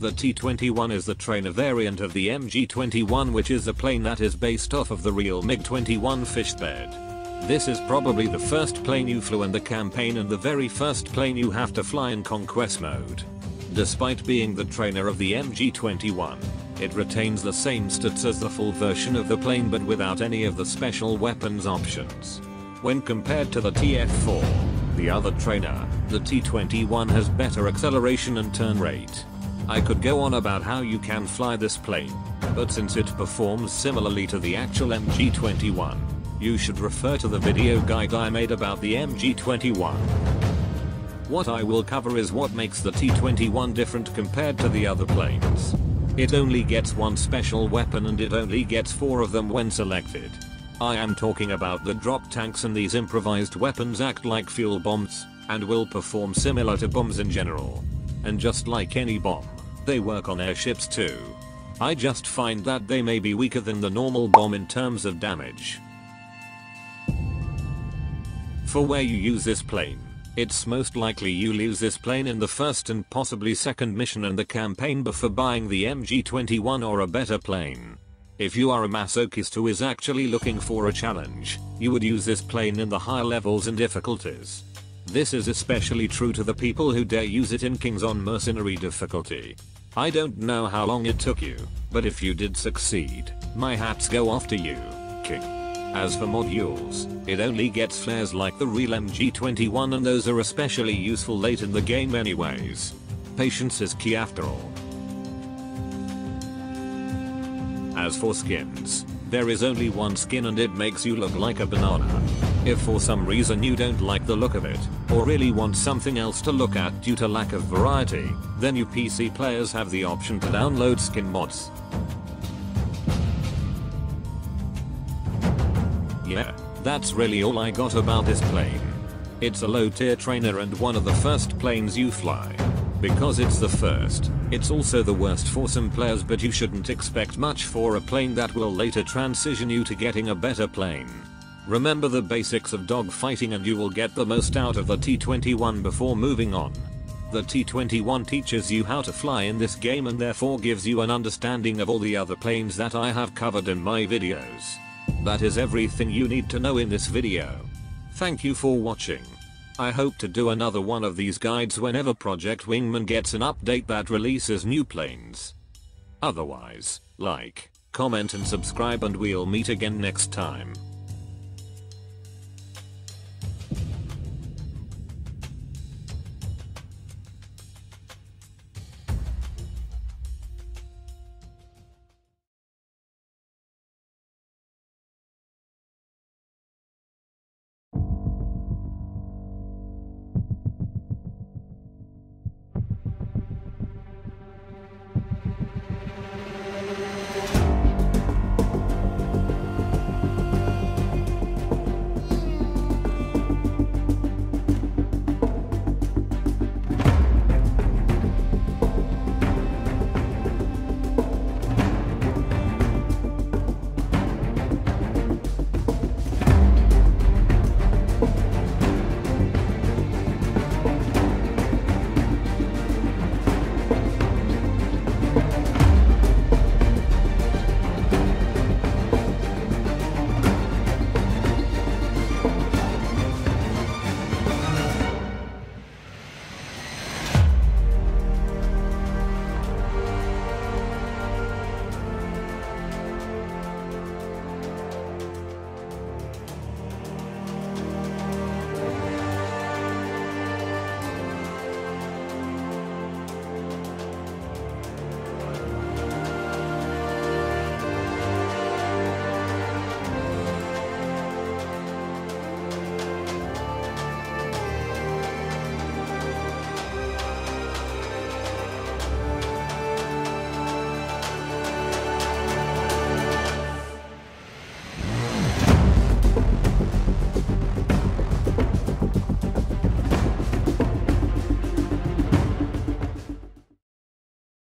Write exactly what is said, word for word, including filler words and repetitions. The T twenty-one is the trainer variant of the M G twenty-one, which is a plane that is based off of the real MiG twenty-one fishbed. This is probably the first plane you flew in the campaign and the very first plane you have to fly in conquest mode. Despite being the trainer of the M G twenty-one, it retains the same stats as the full version of the plane but without any of the special weapons options. When compared to the T F four, the other trainer, the T twenty-one has better acceleration and turn rate. I could go on about how you can fly this plane, but since it performs similarly to the actual M G twenty-one, you should refer to the video guide I made about the M G twenty-one. What I will cover is what makes the T twenty-one different compared to the other planes. It only gets one special weapon and it only gets four of them when selected. I am talking about the drop tanks, and these improvised weapons act like fuel bombs, and will perform similar to bombs in general. And just like any bomb, they work on airships too. I just find that they may be weaker than the normal bomb in terms of damage. For where you use this plane, it's most likely you'll use this plane in the first and possibly second mission in the campaign before buying the M G twenty-one or a better plane. If you are a masochist who is actually looking for a challenge, you would use this plane in the higher levels and difficulties. This is especially true to the people who dare use it in Kings on Mercenary difficulty. I don't know how long it took you, but if you did succeed, my hats go off to you, King. As for modules, it only gets flares like the real M G twenty-one, and those are especially useful late in the game anyways. Patience is key after all. As for skins, there is only one skin and it makes you look like a banana. If for some reason you don't like the look of it, or really want something else to look at due to lack of variety, then you P C players have the option to download skin mods. Yeah, that's really all I got about this plane. It's a low tier trainer and one of the first planes you fly. Because it's the first, it's also the worst for some players, but you shouldn't expect much for a plane that will later transition you to getting a better plane. Remember the basics of dogfighting and you will get the most out of the T twenty-one before moving on. The T twenty-one teaches you how to fly in this game and therefore gives you an understanding of all the other planes that I have covered in my videos. That is everything you need to know in this video. Thank you for watching. I hope to do another one of these guides whenever Project Wingman gets an update that releases new planes. Otherwise, like, comment and subscribe, and we'll meet again next time.